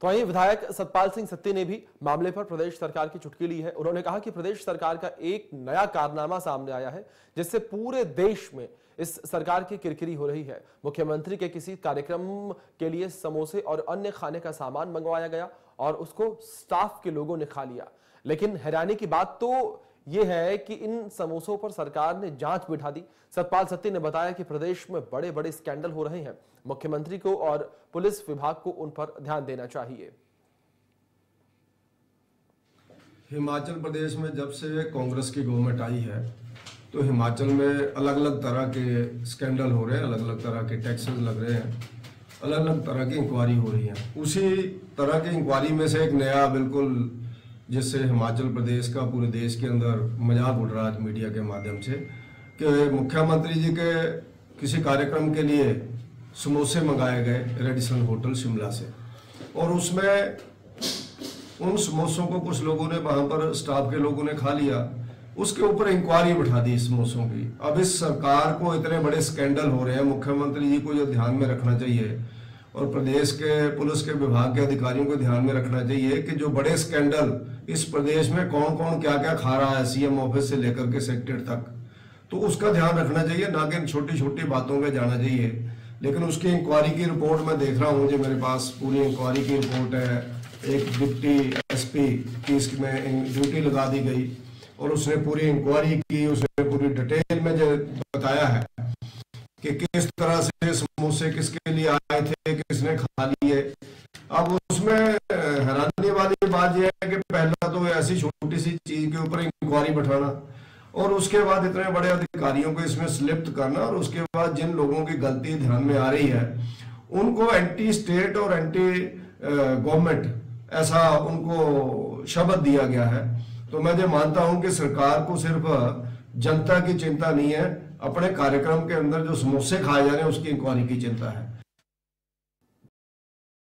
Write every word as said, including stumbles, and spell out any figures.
तो वहीं विधायक सतपाल सिंह सत्ती ने भी मामले पर प्रदेश सरकार की चुटकी ली है। उन्होंने कहा कि प्रदेश सरकार का एक नया कारनामा सामने आया है जिससे पूरे देश में इस सरकार की किरकिरी हो रही है। मुख्यमंत्री के किसी कार्यक्रम के लिए समोसे और अन्य खाने का सामान मंगवाया गया और उसको स्टाफ के लोगों ने खा लिया। लेकिन हैरानी की बात तो ये है कि इन समोसों पर सरकार ने जांच बिठा दी। सतपाल सत्ती ने बताया कि प्रदेश में बड़े बड़े स्कैंडल हो रहे हैं, मुख्यमंत्री को और पुलिस विभाग को उन पर ध्यान देना चाहिए। हिमाचल प्रदेश में जब से कांग्रेस की गवर्नमेंट आई है तो हिमाचल में अलग अलग तरह के स्कैंडल हो रहे हैं, अलग अलग तरह के टैक्सेस लग रहे हैं, अलग अलग तरह की इंक्वायरी हो रही है। उसी तरह की इंक्वायरी में से एक नया बिल्कुल जिससे हिमाचल प्रदेश का पूरे देश के अंदर मजाक उड़ रहा है मीडिया के माध्यम से कि मुख्यमंत्री जी के किसी कार्यक्रम के लिए समोसे मंगाए गए रेडिसन होटल शिमला से, और उसमें उन समोसों को कुछ लोगों ने वहाँ पर स्टाफ के लोगों ने खा लिया। उसके ऊपर इंक्वायरी बिठा दी समोसों की। अब इस सरकार को इतने बड़े स्कैंडल हो रहे हैं, मुख्यमंत्री जी को ये ध्यान में रखना चाहिए और प्रदेश के पुलिस के विभाग के अधिकारियों को ध्यान में रखना चाहिए कि जो बड़े स्कैंडल इस प्रदेश में कौन कौन क्या क्या खा रहा है सीएम ऑफिस से लेकर के सेक्रेटरी तक, तो उसका ध्यान रखना चाहिए, ना कि छोटी छोटी बातों पे जाना चाहिए। लेकिन उसकी इंक्वायरी की रिपोर्ट मैं देख रहा हूँ, जो मेरे पास पूरी इंक्वायरी की रिपोर्ट है, एक डिप्टी एस पी की इसमें ड्यूटी लगा दी गई और उसने पूरी इंक्वायरी की, उसने पूरी डिटेल में जो बताया है कि किस तरह से समोसे किसके लिए आए थे, किसने खा लिए। अब उसमें हैरानी वाली बात यह है कि पहला तो ऐसी छोटी सी चीज के ऊपर इंक्वायरी बैठाना और उसके बाद इतने बड़े अधिकारियों को इसमें संलिप्त करना, और उसके बाद जिन लोगों की गलती ध्यान में आ रही है उनको एंटी स्टेट और एंटी गवर्नमेंट ऐसा उनको शब्द दिया गया है। तो मैं ये मानता हूँ कि सरकार को सिर्फ जनता की चिंता नहीं है, अपने कार्यक्रम के अंदर जो समोसे खाए जा रहे हैं उसकी इंक्वायरी की चिंता है।